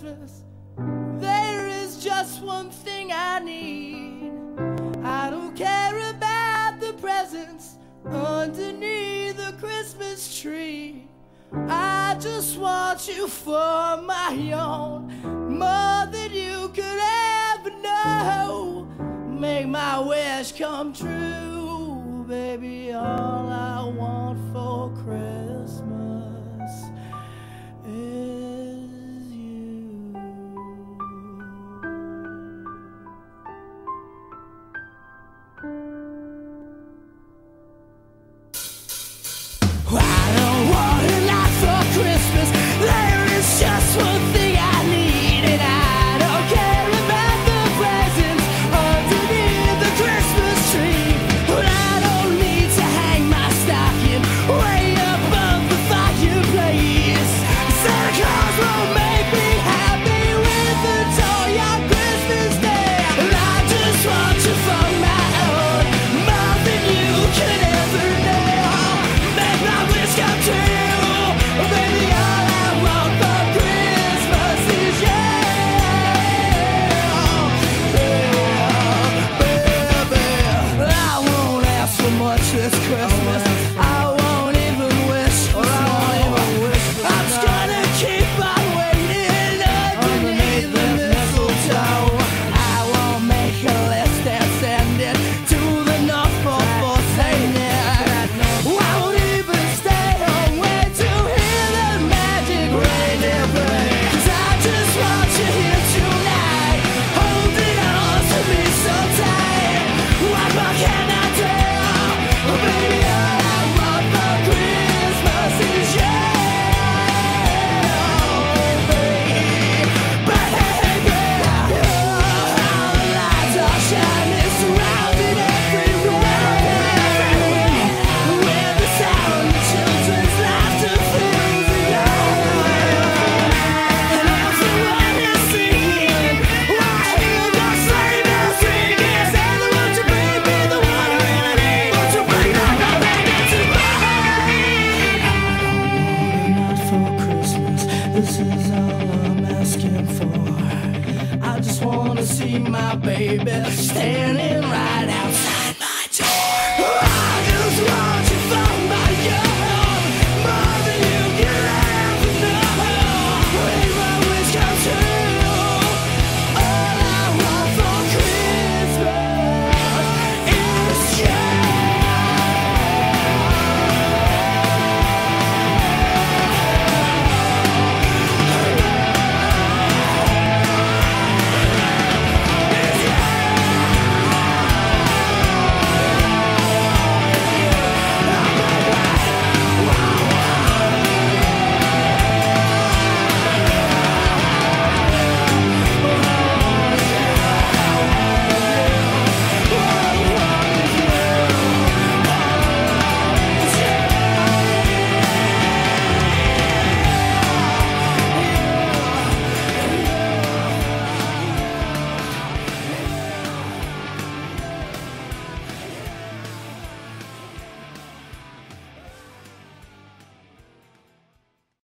Christmas. There is just one thing I need. I don't care about the presents underneath the Christmas tree. I just want you for my own, more than you could ever know. Make my wish come true, baby. All I want for Christmas is you. I don't want a lot for Christmas. There is just one thing I need, and I don't care. My baby standing right